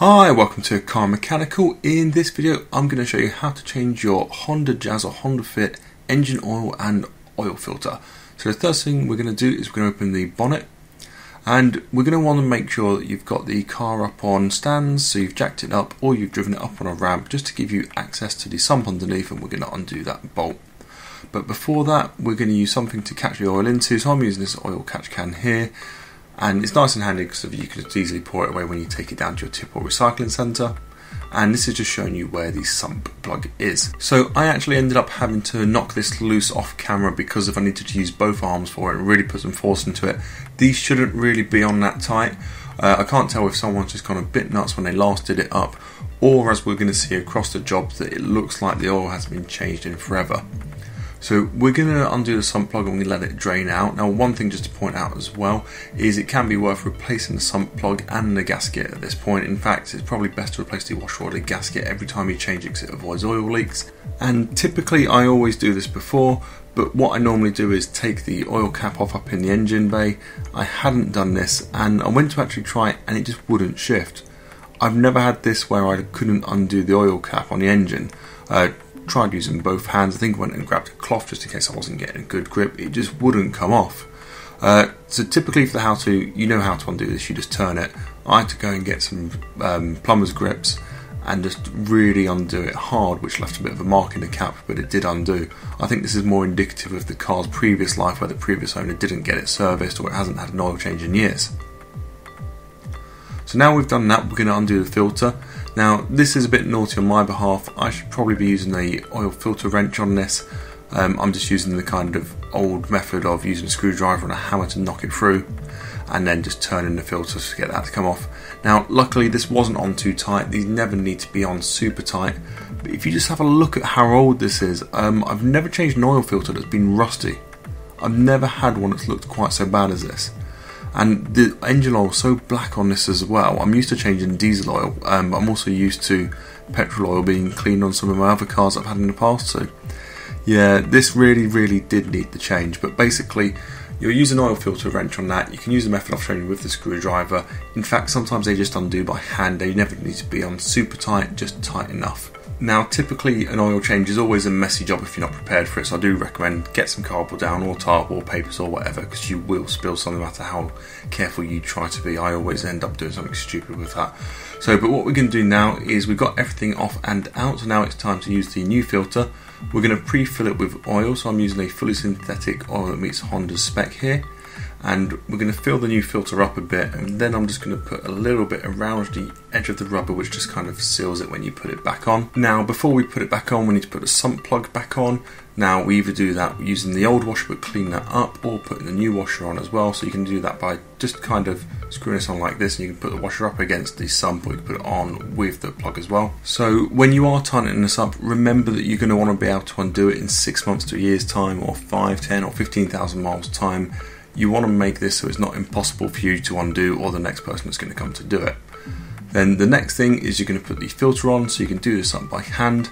Hi, welcome to Car Mechanical. In this video I'm going to show you how to change your Honda Jazz or Honda Fit engine oil and oil filter. So the first thing we're going to do is we're going to open the bonnet, and we're going to want to make sure that you've got the car up on stands, so you've jacked it up or you've driven it up on a ramp just to give you access to the sump underneath, and we're going to undo that bolt. But before that we're going to use something to catch the oil into, so I'm using this oil catch can here. And it's nice and handy because you can just easily pour it away when you take it down to your tip or recycling centre. And this is just showing you where the sump plug is. So I actually ended up having to knock this loose off camera because if I needed to use both arms for it and really put some force into it. These shouldn't really be on that tight. I can't tell if someone's just gone a bit nuts when they last did it up, or as we're going to see across the job, that it looks like the oil has been changed in forever. So we're going to undo the sump plug and we're going to let it drain out. Now one thing just to point out as well is it can be worth replacing the sump plug and the gasket at this point. In fact, it's probably best to replace the washer or the gasket every time you change it because it avoids oil leaks. And typically I always do this before, but what I normally do is take the oil cap off up in the engine bay. I hadn't done this and I went to actually try it and it just wouldn't shift. I've never had this where I couldn't undo the oil cap on the engine. Tried using both hands. I think I went and grabbed a cloth just in case I wasn't getting a good grip. It just wouldn't come off. So typically for the how-to, you know how to undo this, you just turn it. I had to go and get some plumber's grips and just really undo it hard, which left a bit of a mark in the cap, but it did undo. I think this is more indicative of the car's previous life, where the previous owner didn't get it serviced or it hasn't had an oil change in years. So now we've done that, we're going to undo the filter. Now this is a bit naughty on my behalf. I should probably be using the oil filter wrench on this. I'm just using the kind of old method of using a screwdriver and a hammer to knock it through and then just turning the filter to get that to come off. Now luckily this wasn't on too tight. These never need to be on super tight. But if you just have a look at how old this is, I've never changed an oil filter that's been rusty. I've never had one that's looked quite so bad as this. And the engine oil is so black on this as well. I'm used to changing diesel oil, but I'm also used to petrol oil being cleaned on some of my other cars I've had in the past. So yeah, this really did need the change. But basically you'll use an oil filter wrench on that. You can use the method I've shown you with the screwdriver. In fact, sometimes they just undo by hand. They never need to be on super tight, just tight enough. Now typically an oil change is always a messy job if you're not prepared for it, so I do recommend get some cardboard down or tarp or papers or whatever, because you will spill some, no matter how careful you try to be. I always end up doing something stupid with that. So but what we're going to do now is we've got everything off and out, so now it's time to use the new filter. We're going to pre-fill it with oil, so I'm using a fully synthetic oil that meets Honda's spec here. And we're going to fill the new filter up a bit, and then I'm just going to put a little bit around the edge of the rubber, which just kind of seals it when you put it back on. Now before we put it back on, we need to put the sump plug back on. Now we either do that using the old washer but clean that up, or putting the new washer on as well. So you can do that by just kind of screwing this on like this, and you can put the washer up against the sump, or you can put it on with the plug as well. So when you are tightening this up, remember that you're going to want to be able to undo it in 6 months to a year's time, or 5, 10 or 15,000 miles time. You want to make this so it's not impossible for you to undo, or the next person that's going to come to do it. Then the next thing is you're going to put the filter on, so you can do this up by hand,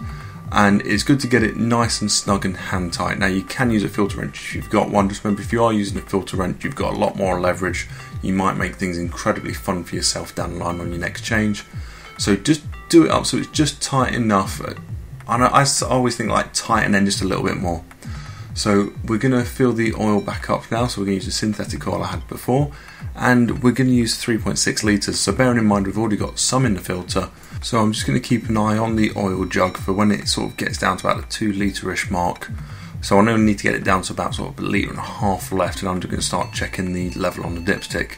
and it's good to get it nice and snug and hand tight. Now you can use a filter wrench if you've got one. Just remember, if you are using a filter wrench, you've got a lot more leverage. You might make things incredibly fun for yourself down the line on your next change. So just do it up so it's just tight enough. And I always think like tight and then just a little bit more. So we're going to fill the oil back up now, so we're going to use the synthetic oil I had before, and we're going to use 3.6 litres, so bearing in mind we've already got some in the filter, so I'm just going to keep an eye on the oil jug for when it sort of gets down to about the 2 litre-ish mark. So I only need to get it down to about sort of 1.5 litres left, and I'm just going to start checking the level on the dipstick.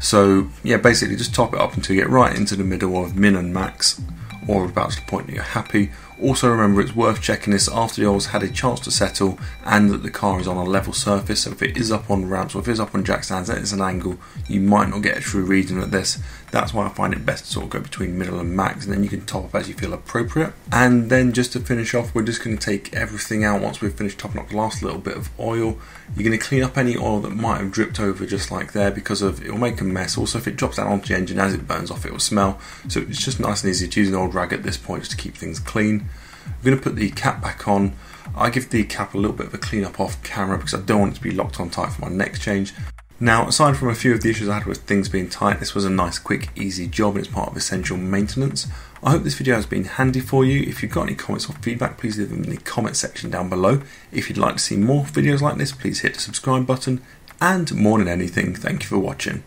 So yeah, basically just top it up until you get right into the middle of min and max, or about to the point that you're happy. Also remember, it's worth checking this after the oil's had a chance to settle and that the car is on a level surface. So if it is up on ramps or if it is up on jack stands and it's an angle, you might not get a true reading at this. That's why I find it best to sort of go between middle and max, and then you can top up as you feel appropriate. And then just to finish off, we're just going to take everything out. Once we've finished topping up the last little bit of oil, you're going to clean up any oil that might have dripped over just like there, because of it will make a mess. Also, if it drops down onto the engine as it burns off, it will smell. So it's just nice and easy to use an old rag at this point just to keep things clean. We're going to put the cap back on. I give the cap a little bit of a clean up off camera because I don't want it to be locked on tight for my next change. Now, aside from a few of the issues I had with things being tight, this was a nice, quick, easy job, and it's part of essential maintenance. I hope this video has been handy for you. If you've got any comments or feedback, please leave them in the comment section down below. If you'd like to see more videos like this, please hit the subscribe button. And more than anything, thank you for watching.